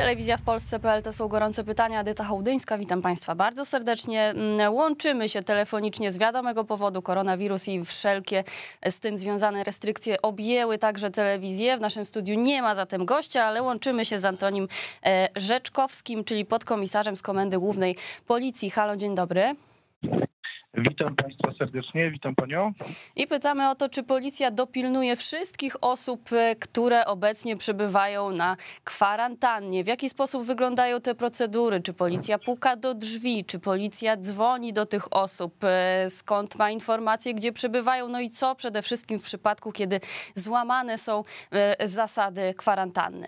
Telewizja w Polsce.pl to są gorące pytania. Adyta Hołdyńska, witam Państwa bardzo serdecznie. Łączymy się telefonicznie z wiadomego powodu. Koronawirus i wszelkie z tym związane restrykcje objęły także telewizję. W naszym studiu nie ma zatem gościa, ale łączymy się z Antonim Rzeczkowskim, czyli podkomisarzem z Komendy Głównej Policji. Halo, dzień dobry. Witam Państwa serdecznie, witam Panią. I pytamy o to, czy policja dopilnuje wszystkich osób, które obecnie przebywają na kwarantannie. W jaki sposób wyglądają te procedury? Czy policja puka do drzwi? Czy policja dzwoni do tych osób? Skąd ma informacje, gdzie przebywają? No i co przede wszystkim w przypadku, kiedy złamane są zasady kwarantanny?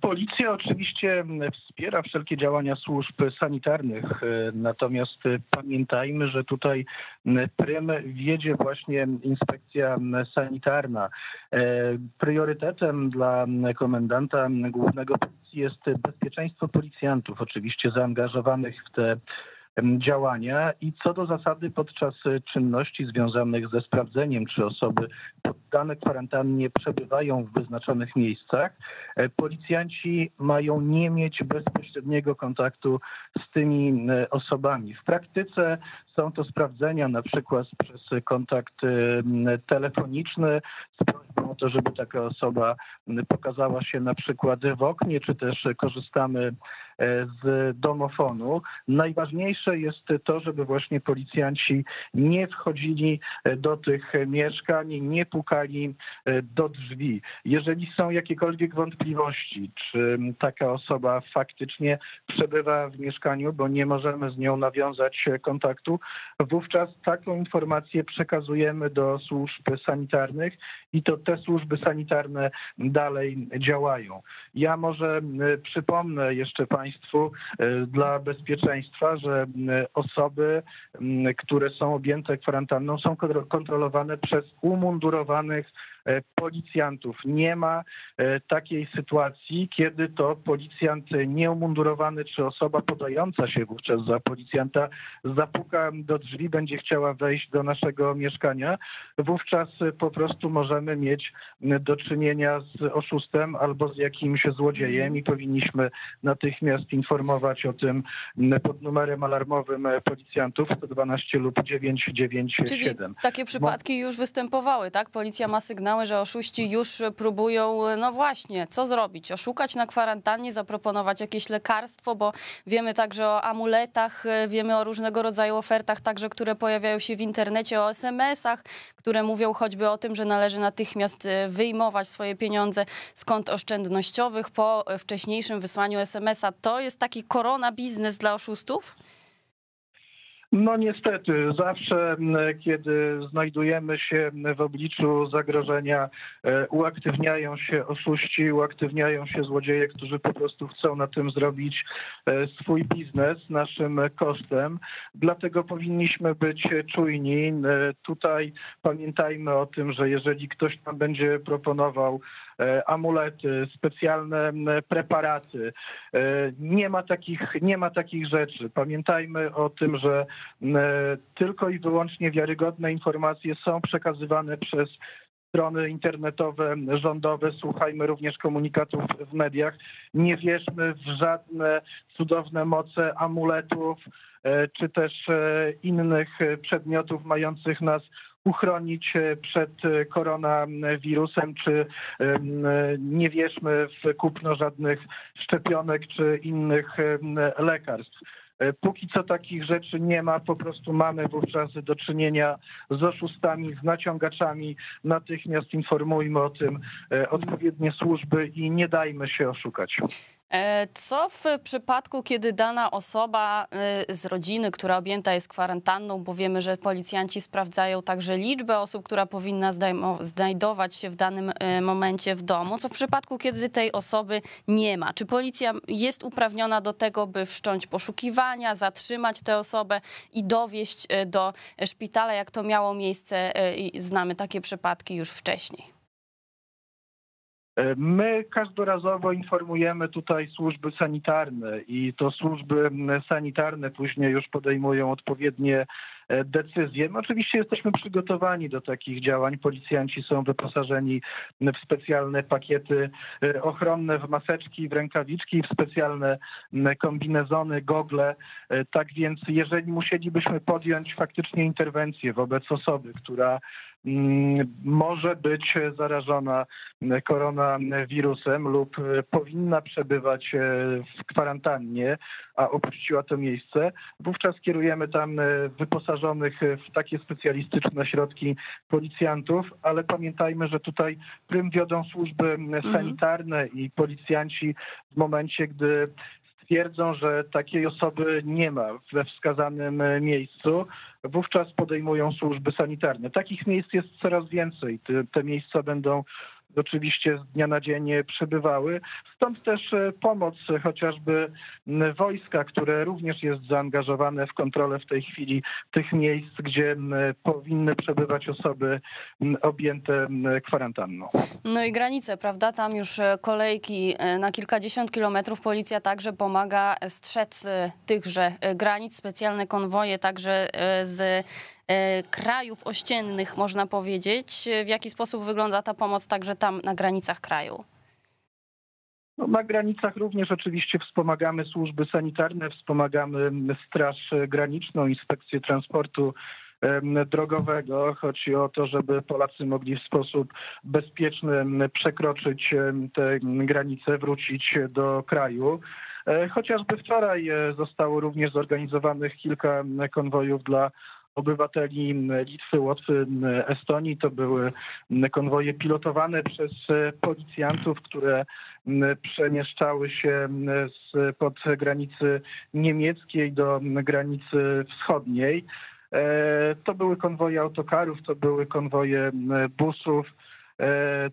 Policja oczywiście wspiera wszelkie działania służb sanitarnych, natomiast pamiętajmy, że tutaj prym wiedzie właśnie inspekcja sanitarna. Priorytetem dla komendanta głównego policji jest bezpieczeństwo policjantów, oczywiście zaangażowanych w te działania i co do zasady podczas czynności związanych ze sprawdzeniem, czy osoby poddane kwarantannie przebywają w wyznaczonych miejscach, policjanci mają nie mieć bezpośredniego kontaktu z tymi osobami. W praktyce są to sprawdzenia na przykład przez kontakt telefoniczny z prośbą o to, żeby taka osoba pokazała się na przykład w oknie, czy też korzystamy z domofonu. Najważniejsze jest to, żeby właśnie policjanci nie wchodzili do tych mieszkań, nie pukali do drzwi. Jeżeli są jakiekolwiek wątpliwości, czy taka osoba faktycznie przebywa w mieszkaniu, bo nie możemy z nią nawiązać kontaktu, wówczas taką informację przekazujemy do służb sanitarnych i to te służby sanitarne dalej działają. Ja może przypomnę jeszcze Państwu dla bezpieczeństwa, że osoby, które są objęte kwarantanną, są kontrolowane przez umundurowanych policjantów. Nie ma takiej sytuacji, kiedy to policjant nieumundurowany czy osoba podająca się wówczas za policjanta zapuka do drzwi, będzie chciała wejść do naszego mieszkania. Wówczas po prostu możemy mieć do czynienia z oszustem albo z jakimś złodziejem i powinniśmy natychmiast informować o tym pod numerem alarmowym policjantów 112 lub 997. Czyli takie przypadki już występowały, tak? Policja ma sygnał, że oszuści już próbują, no właśnie, co zrobić? Oszukać na kwarantannie, zaproponować jakieś lekarstwo, bo wiemy także o amuletach, wiemy o różnego rodzaju ofertach, także które pojawiają się w internecie, o SMS-ach, które mówią choćby o tym, że należy natychmiast wyjmować swoje pieniądze z kont oszczędnościowych po wcześniejszym wysłaniu SMS-a. To jest taki korona biznes dla oszustów? No niestety, zawsze kiedy znajdujemy się w obliczu zagrożenia, uaktywniają się oszuści, uaktywniają się złodzieje, którzy po prostu chcą na tym zrobić swój biznes naszym kosztem. Dlatego powinniśmy być czujni. Tutaj pamiętajmy o tym, że jeżeli ktoś nam będzie proponował amulety, specjalne preparaty. Nie ma takich rzeczy. Pamiętajmy o tym, że tylko i wyłącznie wiarygodne informacje są przekazywane przez strony internetowe, rządowe, słuchajmy również komunikatów w mediach. Nie wierzmy w żadne cudowne moce amuletów czy też innych przedmiotów mających nas uchronić przed koronawirusem, czy nie wierzmy w kupno żadnych szczepionek czy innych lekarstw. Póki co takich rzeczy nie ma, po prostu mamy wówczas do czynienia z oszustami, z naciągaczami. Natychmiast informujmy o tym odpowiednie służby i nie dajmy się oszukać. Co w przypadku, kiedy dana osoba z rodziny, która objęta jest kwarantanną, bo wiemy, że policjanci sprawdzają także liczbę osób, która powinna znajdować się w danym momencie w domu. Co w przypadku, kiedy tej osoby nie ma? Czy policja jest uprawniona do tego, by wszcząć poszukiwania, zatrzymać tę osobę i dowieść do szpitala, jak to miało miejsce? Znamy takie przypadki już wcześniej. My każdorazowo informujemy tutaj służby sanitarne i to służby sanitarne później już podejmują odpowiednie decyzje. My oczywiście jesteśmy przygotowani do takich działań. Policjanci są wyposażeni w specjalne pakiety ochronne, w maseczki, w rękawiczki, w specjalne kombinezony, gogle. Tak więc jeżeli musielibyśmy podjąć faktycznie interwencję wobec osoby, która może być zarażona koronawirusem lub powinna przebywać w kwarantannie, a opuściła to miejsce, wówczas kierujemy tam wyposażonych w takie specjalistyczne środki policjantów, ale pamiętajmy, że tutaj prym wiodą służby sanitarne i policjanci w momencie, gdy twierdzą, że takiej osoby nie ma we wskazanym miejscu, wówczas podejmują służby sanitarne. Takich miejsc jest coraz więcej. Te miejsca będą oczywiście z dnia na dzień przebywały. Stąd też pomoc chociażby wojska, które również jest zaangażowane w kontrolę w tej chwili tych miejsc, gdzie powinny przebywać osoby objęte kwarantanną. No i granice, prawda? Tam już kolejki na kilkadziesiąt kilometrów. Policja także pomaga strzec tychże granic. Specjalne konwoje także z krajów ościennych, można powiedzieć. W jaki sposób wygląda ta pomoc także tam na granicach kraju? No, na granicach również oczywiście wspomagamy służby sanitarne, wspomagamy Straż Graniczną, Inspekcję Transportu Drogowego. Chodzi o to, żeby Polacy mogli w sposób bezpieczny przekroczyć te granice, wrócić do kraju. Chociażby wczoraj zostało również zorganizowanych kilka konwojów dla obywateli Litwy, Łotwy, Estonii. To były konwoje pilotowane przez policjantów, które przemieszczały się spod granicy niemieckiej do granicy wschodniej. To były konwoje autokarów, to były konwoje busów.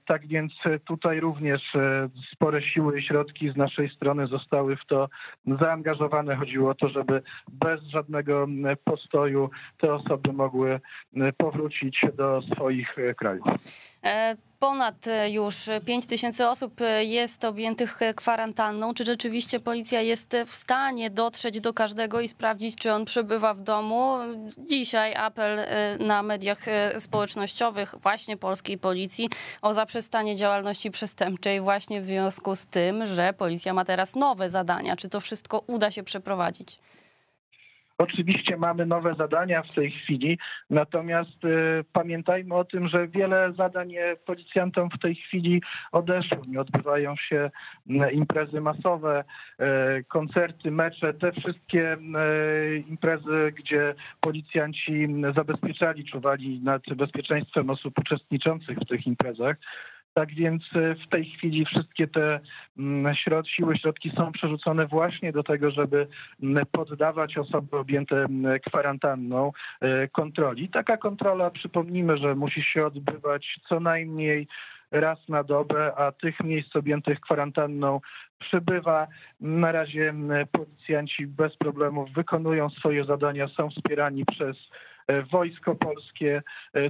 Tak więc tutaj również spore siły i środki z naszej strony zostały w to zaangażowane. Chodziło o to, żeby bez żadnego postoju te osoby mogły powrócić do swoich krajów. Ponad już 5000 osób jest objętych kwarantanną. Czy rzeczywiście policja jest w stanie dotrzeć do każdego i sprawdzić, czy on przebywa w domu? Dzisiaj apel na mediach społecznościowych właśnie polskiej policji o zaprzestanie działalności przestępczej właśnie w związku z tym, że policja ma teraz nowe zadania. Czy to wszystko uda się przeprowadzić? Oczywiście mamy nowe zadania w tej chwili, natomiast pamiętajmy o tym, że wiele zadań policjantom w tej chwili odeszło. Nie odbywają się imprezy masowe, koncerty, mecze, te wszystkie imprezy, gdzie policjanci zabezpieczali, czuwali nad bezpieczeństwem osób uczestniczących w tych imprezach. Tak więc w tej chwili wszystkie te środki są przerzucone właśnie do tego, żeby poddawać osoby objęte kwarantanną kontroli. Taka kontrola, przypomnijmy, że musi się odbywać co najmniej raz na dobę, a tych miejsc objętych kwarantanną przybywa. Na razie policjanci bez problemów wykonują swoje zadania, są wspierani przez Wojsko Polskie,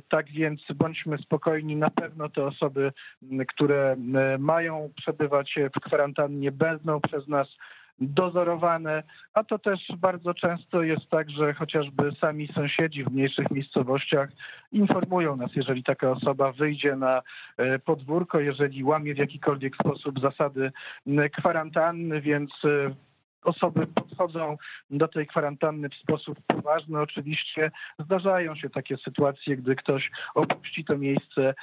tak więc bądźmy spokojni, na pewno te osoby, które mają przebywać w kwarantannie, będą przez nas dozorowane, a to też bardzo często jest tak, że chociażby sami sąsiedzi w mniejszych miejscowościach informują nas, jeżeli taka osoba wyjdzie na podwórko, jeżeli łamie w jakikolwiek sposób zasady kwarantanny, więc osoby podchodzą do tej kwarantanny w sposób poważny. Oczywiście zdarzają się takie sytuacje, gdy ktoś opuści to miejsce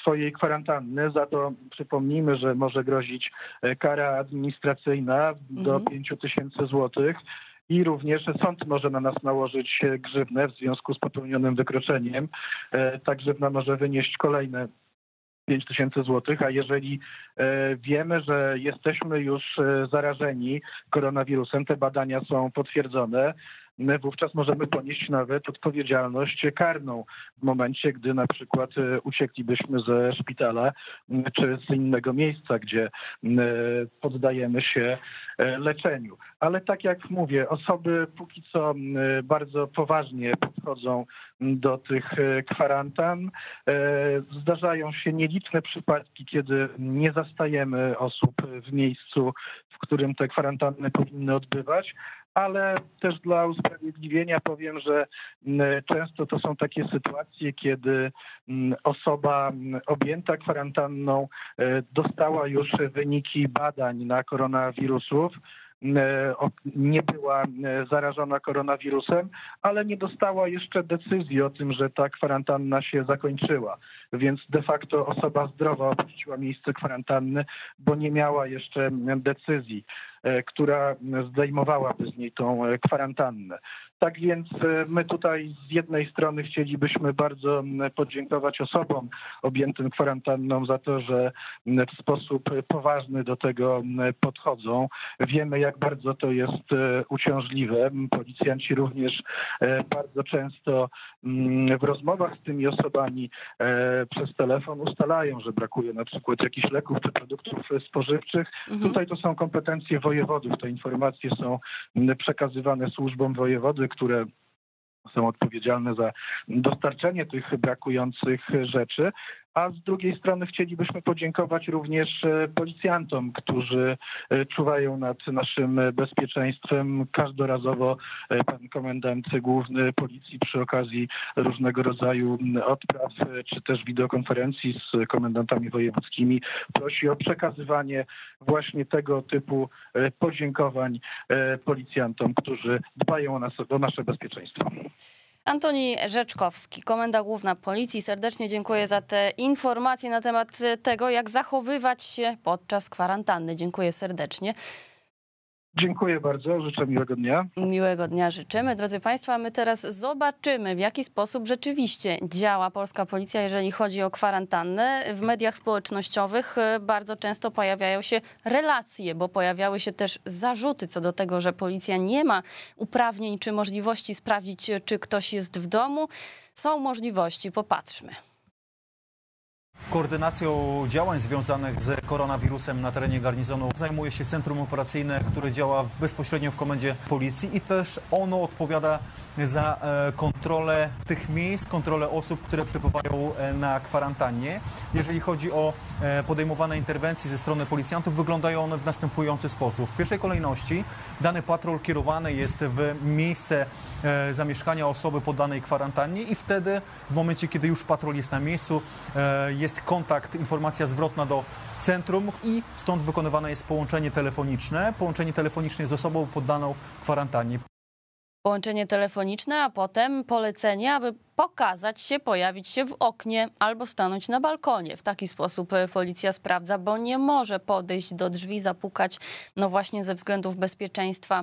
swojej kwarantanny. Za to przypomnijmy, że może grozić kara administracyjna do 5000 złotych. I również sąd może na nas nałożyć grzywnę w związku z popełnionym wykroczeniem. Ta grzywna może wynieść kolejne 5000 złotych, a jeżeli wiemy, że jesteśmy już zarażeni koronawirusem, te badania są potwierdzone, wówczas możemy ponieść nawet odpowiedzialność karną w momencie, gdy na przykład ucieklibyśmy ze szpitala czy z innego miejsca, gdzie poddajemy się leczeniu. Ale tak jak mówię, osoby póki co bardzo poważnie podchodzą do tych kwarantan. Zdarzają się nieliczne przypadki, kiedy nie zastajemy osób w miejscu, w którym te kwarantanny powinny odbywać, ale też dla usprawiedliwienia powiem, że często to są takie sytuacje, kiedy osoba objęta kwarantanną dostała już wyniki badań na koronawirusów, nie była zarażona koronawirusem, ale nie dostała jeszcze decyzji o tym, że ta kwarantanna się zakończyła. Więc de facto osoba zdrowa opuściła miejsce kwarantanny, bo nie miała jeszcze decyzji, która zdejmowałaby z niej tą kwarantannę. Tak więc my tutaj z jednej strony chcielibyśmy bardzo podziękować osobom objętym kwarantanną za to, że w sposób poważny do tego podchodzą. Wiemy, jak bardzo to jest uciążliwe. Policjanci również bardzo często w rozmowach z tymi osobami przez telefon ustalają, że brakuje na przykład jakichś leków czy produktów spożywczych. Tutaj to są kompetencje wojewodów. Te informacje są przekazywane służbom wojewody, które są odpowiedzialne za dostarczenie tych brakujących rzeczy. A z drugiej strony chcielibyśmy podziękować również policjantom, którzy czuwają nad naszym bezpieczeństwem. Każdorazowo pan komendant główny Policji przy okazji różnego rodzaju odpraw czy też wideokonferencji z komendantami wojewódzkimi prosi o przekazywanie właśnie tego typu podziękowań policjantom, którzy dbają o nasze bezpieczeństwo. Antoni Rzeczkowski, Komenda Główna Policji. Serdecznie dziękuję za te informacje na temat tego, jak zachowywać się podczas kwarantanny. Dziękuję serdecznie. Dziękuję bardzo. Życzę miłego dnia. Miłego dnia życzymy. Drodzy Państwo, a my teraz zobaczymy, w jaki sposób rzeczywiście działa polska policja, jeżeli chodzi o kwarantannę. W mediach społecznościowych bardzo często pojawiają się relacje, bo pojawiały się też zarzuty co do tego, że policja nie ma uprawnień czy możliwości sprawdzić, czy ktoś jest w domu. Są możliwości, popatrzmy. Koordynacją działań związanych z koronawirusem na terenie garnizonu zajmuje się Centrum Operacyjne, które działa bezpośrednio w Komendzie Policji i też ono odpowiada za kontrolę tych miejsc, kontrolę osób, które przebywają na kwarantannie. Jeżeli chodzi o podejmowane interwencje ze strony policjantów, wyglądają one w następujący sposób. W pierwszej kolejności dany patrol kierowany jest w miejsce zamieszkania osoby poddanej kwarantannie i wtedy w momencie, kiedy już patrol jest na miejscu, jest kontakt, informacja zwrotna do centrum i stąd wykonywane jest połączenie telefoniczne z osobą poddaną kwarantannie. Połączenie telefoniczne, a potem polecenie, aby pokazać się, pojawić się w oknie albo stanąć na balkonie. W taki sposób policja sprawdza, bo nie może podejść do drzwi, zapukać, no właśnie ze względów bezpieczeństwa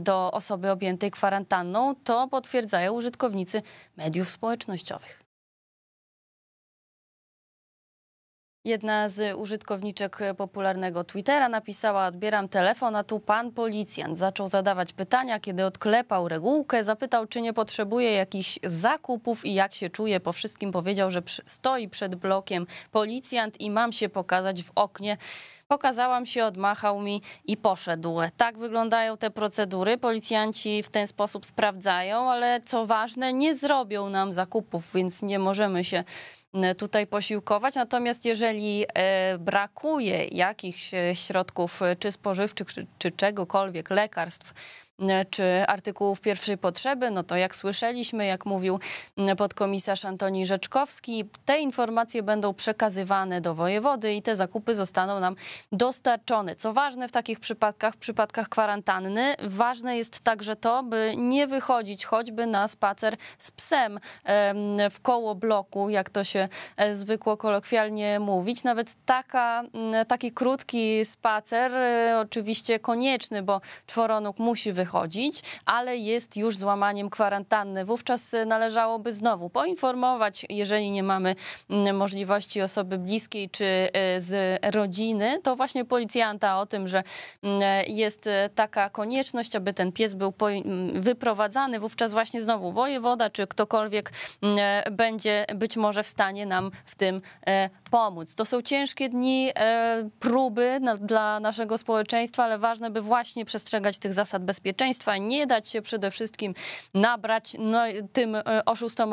do osoby objętej kwarantanną. To potwierdzają użytkownicy mediów społecznościowych. Jedna z użytkowniczek popularnego Twittera napisała: odbieram telefon, a tu pan policjant zaczął zadawać pytania, kiedy odklepał regułkę, zapytał, czy nie potrzebuje jakichś zakupów i jak się czuje. Po wszystkim powiedział, że stoi przed blokiem policjant i mam się pokazać w oknie. Pokazałam się, odmachał mi i poszedł. Tak wyglądają te procedury. Policjanci w ten sposób sprawdzają, ale co ważne, nie zrobią nam zakupów, więc nie możemy się tutaj posiłkować. Natomiast jeżeli brakuje jakichś środków czy spożywczych, czy czegokolwiek, lekarstw, czy artykułów pierwszej potrzeby, no to jak słyszeliśmy, jak mówił podkomisarz Antoni Rzeczkowski, te informacje będą przekazywane do wojewody i te zakupy zostaną nam dostarczone. Co ważne w takich przypadkach, w przypadkach kwarantanny, ważne jest także to, by nie wychodzić choćby na spacer z psem w koło bloku, jak to się zwykło kolokwialnie mówić. Nawet taki krótki spacer, oczywiście konieczny, bo czworonóg musi wychodzić, ale jest już złamaniem kwarantanny. Wówczas należałoby znowu poinformować, jeżeli nie mamy możliwości osoby bliskiej czy z rodziny, to właśnie policjanta o tym, że jest taka konieczność, aby ten pies był wyprowadzany. Wówczas właśnie znowu wojewoda czy ktokolwiek będzie być może w stanie nam w tym pomóc. To są ciężkie dni próby dla naszego społeczeństwa, ale ważne, by właśnie przestrzegać tych zasad bezpieczeństwa. bezpieczeństwa, nie dać się przede wszystkim nabrać tym oszustom,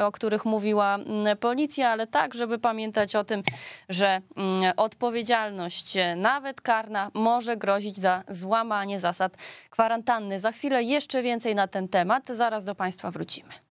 o których mówiła policja, ale tak, żeby pamiętać o tym, że odpowiedzialność nawet karna może grozić za złamanie zasad kwarantanny. Za chwilę jeszcze więcej na ten temat, zaraz do Państwa wrócimy.